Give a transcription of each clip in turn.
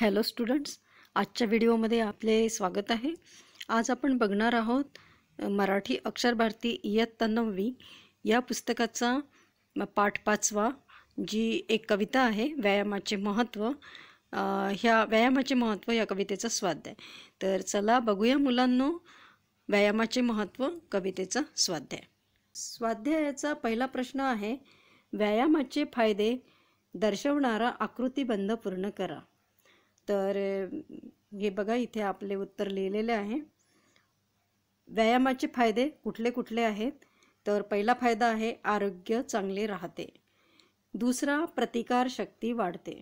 Hello students, आजच्या व्हिडिओमध्ये आपले स्वागत आहे। आज आपण बघणार आहोत मराठी अक्षर भारती इयत्ता 9वी या पुस्तकाचा पाठ 5वा, जी एक कविता आहे व्यायामाचे महत्त्व। ह्या व्यायामाचे महत्त्व या कवितेचा स्वाध्याय। तर चला बघूया मुलांनो, व्यायामाचे महत्त्व कवितेचा स्वाध्याय। स्वाध्यायाचा पहिला प्रश्न आहे, व्यायामाचे फायदे दर्शवणारा आकृतिबंध पूर्ण करा। तर हे बघा, इथे आपले उत्तर लिहिलेले आहे। व्यायामाचे फायदे कुठले कुठले आहेत? तर पहिला फायदा आहे आरोग्य चांगले राहते, दूसरा प्रतिकार शक्ती वाढते,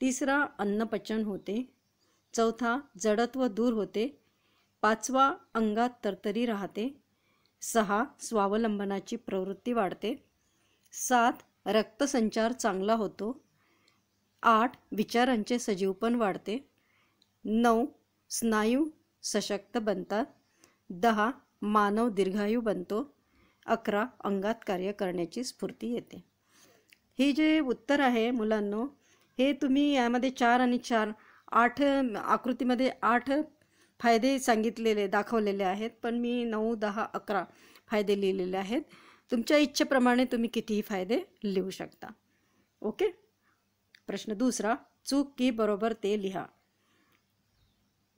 तीसरा अन्नपचन होते, चौथा जडत्व दूर होते, पाचवा अंगात तरतरी राहते, सहा स्वावलंबनाची प्रवृत्ती वाढते, सात रक्तसंचार चांगला होतो, आठ विचारांचे सजीवपण वाढते, नऊ स्नायू सशक्त बनतात, दहा मानव दीर्घायू बनतो, अकरा अंगात कार्य करण्याची स्फूर्ती येते। हे जे उत्तर आहे मुलांनो, हे तुम्ही यामध्ये 4 आणि 4 आकृतीमध्ये 8 फायदे सांगितलेले दाखवलेले आहेत, पण मी 9, 10, 11 फायदे लिहिलेले आहेत। तुमच्या इच्छेप्रमाणे तुम्ही कितीही फायदे लिहू शकता। ओके, प्रश्न दूसरा, चूक की बरोबर ते लिहा।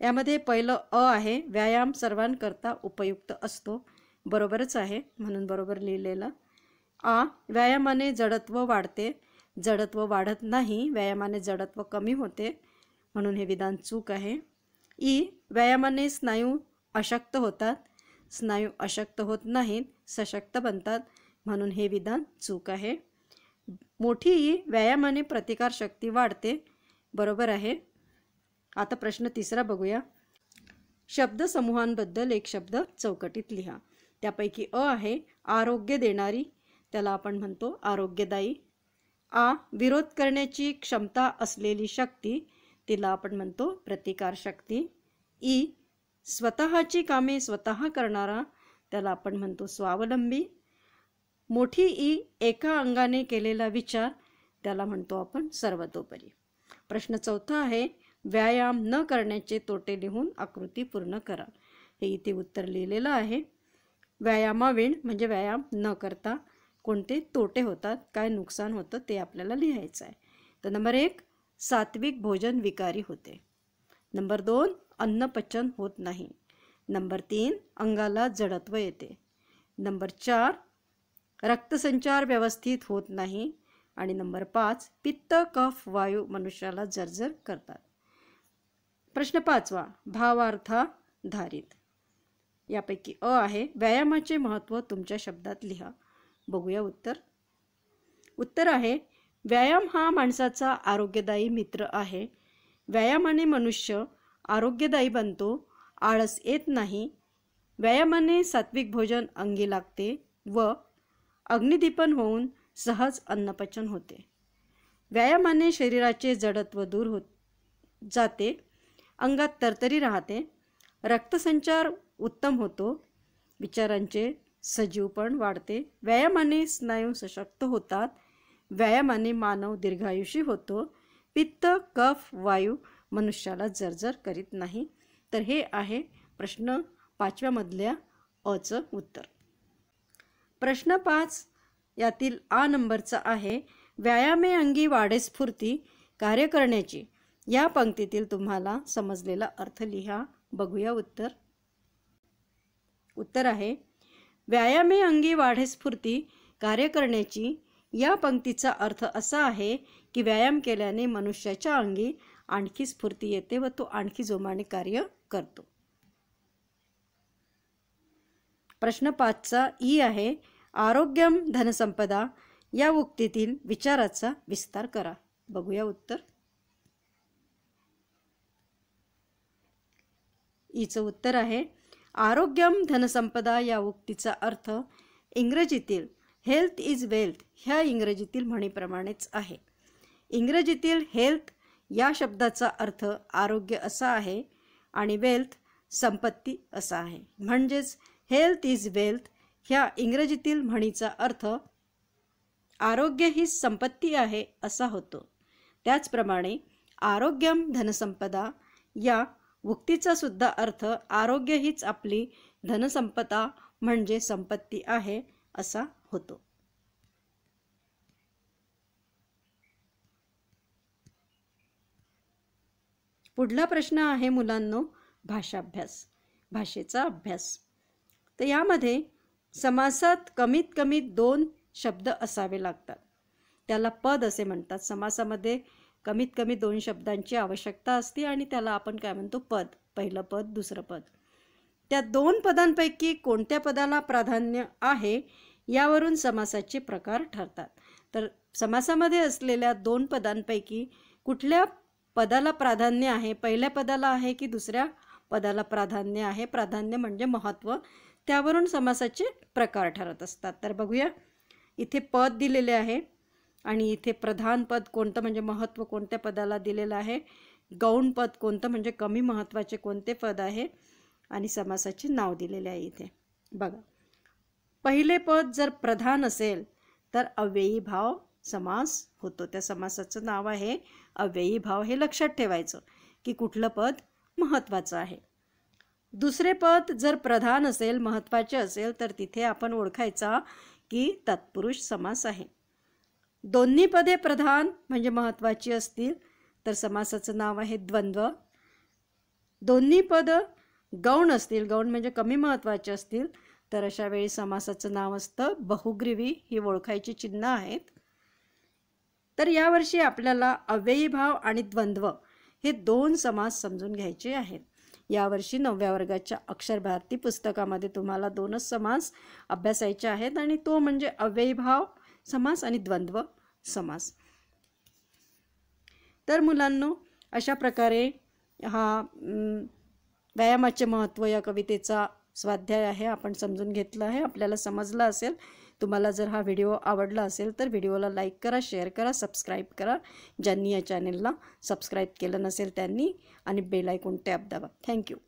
यामध्ये पहिलं अ आहे, व्यायाम सर्वांकरता उपयुक्त असतो, बरोबरच आहे म्हणून बरोबर लिहिलेलं। आ, व्यायामाने जडत्व वाढते, जडत्व वाढत नाही, व्यायामाने जडत्व कमी होते, म्हणून हे विधान चूक आहे। ई, व्यायामाने स्नायू अशक्त होतात, स्नायू अशक्त होत नाहीत, सशक्त बनतात, म्हणून हे विधान चूक आहे। मोठी ई, व्यायामाने प्रतिकार शक्ती वाढते, बरोबर आहे। आता प्रश्न तिसरा बघूया, शब्द समूहांबद्दल एक शब्द चौकटीत लिहा। त्यापैकी अ आहे आरोग्य देणारी, त्याला आपण म्हणतो आरोग्यदायी। आ, विरोध करण्याची क्षमता असलेली शक्ती, तिला आपण म्हणतो प्रतिकार शक्ती। ई, स्वतःची कामे स्वतः करणारा, त्याला आपण म्हणतो स्वावलंबी। मोठी ई, एका अंगाने केलेला विचार, त्याला म्हणतो आपण सर्वतोपरी। प्रश्न चौथा आहे, व्यायाम न करण्याचे तोटे लिहून आकृती पूर्ण करा। हे इथे उत्तर लिहिलेलं आहे। व्यायामाविण म्हणजे व्यायाम न करता कोणते तोटे होतात, काय नुकसान होतं, ते आपल्याला लिहायचं आहे। तर नंबर 1, सात्विक भोजन विकारी होते। नंबर 2, अन्नपचन होत नाही। नंबर 3, अंगाला जडत्व येते। नंबर 4, रक्तसंचार व्यवस्थित होत नाही। आणि नंबर 5, पित्त कफ वायू मनुष्याला जर्जर करतात। प्रश्न 5वा, भावार्थाधारित। यापैकी अ आहे, व्यायामाचे महत्त्व तुमच्या शब्दात लिहा। बघूया उत्तर। उत्तर आहे, व्यायाम हा माणसाचा आरोग्यदायी मित्र आहे। व्यायामाने मनुष्य आरोग्यदायी बनतो, आळस येत नाही। व्यायामाने सात्विक भोजन अंगी लागते व अग्निदीपन होऊन सहज अन्नपचन होते। व्यायामाने शरीराचे जडत्व दूर होत जाते, अंगात तरतरी राहते, रक्तसंचार उत्तम होतो, विचारांचे सजीवपण वाढते, व्यायामाने स्नायू सशक्त होतात, व्यायामाने मानव दीर्घायुषी होतो, पित्त कफ वायू मनुष्याला जर्जर करीत नाही। तर हे आहे प्रश्न 5व्यामधल्या अचं उत्तर। प्रश्न 5 यातील आ नंबरचा आहे, व्यायामे अंगी वाढे स्फूर्ती कार्य करण्याची। या पंक्तीतील तुम्हाला समजलेला अर्थ लिहा। बघूया उत्तर। उत्तर आहे, व्यायामे अंगी वाढे स्फूर्ती कार्य करण्याची। या पंक्तीचा अर्थ असा आहे की व्यायाम केल्याने मनुष्याच्या अंगी आणखी स्फूर्ती येते व तो आणखी जोमाने कार्य करतो। प्रश्न 5चा ई आहे, आरोग्यम धनसंपदा। या उक्तीतील विचाराचा विस्तार करा। बघूया उत्तर। ईचं उत्तर आहे, आरोग्यम धनसंपदा या उक्तीचा अर्थ इंग्रजीतील हेल्थ इज वेल्थ ह्या इंग्रजीतील म्हणीप्रमाणेच आहे। इंग्रजीतील हेल्थ या शब्दाचा अर्थ आरोग्य असा आहे आणि वेल्थ संपत्ती असा आहे, म्हणजेच हेल्थ इज वेल्थ ह्या इंग्रजीतील म्हणीचा अर्थ आरोग्य ही संपत्ती आहे असा होतो। त्याचप्रमाणे आरोग्यम धनसंपदा या उक्तीचा सुद्धा अर्थ आरोग्य हीच आपली धनसंपदा म्हणजे संपत्ती आहे असा होतो। पुढला प्रश्न आहे मुलांनो भाषाभ्यास, भाषेचा अभ्यास। तर यामध्ये समासात कमीत कमी दोन शब्द असावे लागतात, त्याला पद असे म्हणतात। समासामध्ये कमीत कमी दोन शब्दांची आवश्यकता असते आणि त्याला आपण काय म्हणतो, पद। पहिलं पद, दुसरं पद। त्या दोन पदांपैकी कोणत्या पदाला प्राधान्य आहे यावरून समासाचे प्रकार ठरतात। तर समासामध्ये असलेल्या दोन पदांपैकी कुठल्या पदाला प्राधान्य आहे, पहिल्या पदाला आहे की दुसऱ्या पदाला प्राधान्य आहे, प्राधान्य म्हणजे महत्त्व, त्यावरून समासाचे प्रकार ठरत असतात। तर बघूया, इथे पद दिलेले आहे आणि इथे प्रधान पद कोणतं म्हणजे महत्त्व कोणत्या पदाला दिलेलं आहे, गौण पद कोणतं म्हणजे कमी महत्त्वाचे कोणते पद आहे आणि समासाचे नाव दिलेले आहे। इथे बघा, पहिले पद जर प्रधान असेल तर अव्ययी भाव समास होतो। त्या समासाचं नाव आहे अव्ययी भाव। हे लक्षात ठेवायचं की कुठलं पद महत्त्वाचं आहे। दुसरे पद जर प्रधान असेल, महत्त्वाचे असेल, तर तिथे आपण ओळखायचा की तत्पुरुष समास आहे। दोन्ही पदे प्रधान म्हणजे महत्त्वाची असतील तर समासाचं नाव आहे द्वंद्व। दोन्ही पद गौण असतील, गौण म्हणजे कमी महत्त्वाचे असतील, तर अशा वेळी समासाचं नाव असतं बहुग्रीवी। ही ओळखायची चिन्ह आहेत। तर यावर्षी आपल्याला अव्ययी भाव आणि द्वंद्व हे दोन समास समजून घ्यायचे आहेत। यावर्षी 9व्या वर्गाच्या अक्षरभारती पुस्तकामध्ये तुम्हाला दोनच समास अभ्यासायचे आहेत आणि तो म्हणजे अव्ययी भाव समास आणि द्वंद्व समास। तर मुलांनो, अशा प्रकारे हा व्यायामाचे महत्त्व या कवितेचा स्वाध्याय आहे आपण समजून घेतला आहे। आपल्याला समजला असेल, तुम्हाला जर हा व्हिडिओ आवडला असेल तर व्हिडिओला लाईक करा, शेअर करा, सबस्क्राईब करा। ज्यांनी या चॅनलला सबस्क्राईब केलं नसेल त्यांनी, आणि बेल आयकॉन टॅप दाबा। थँक्यू.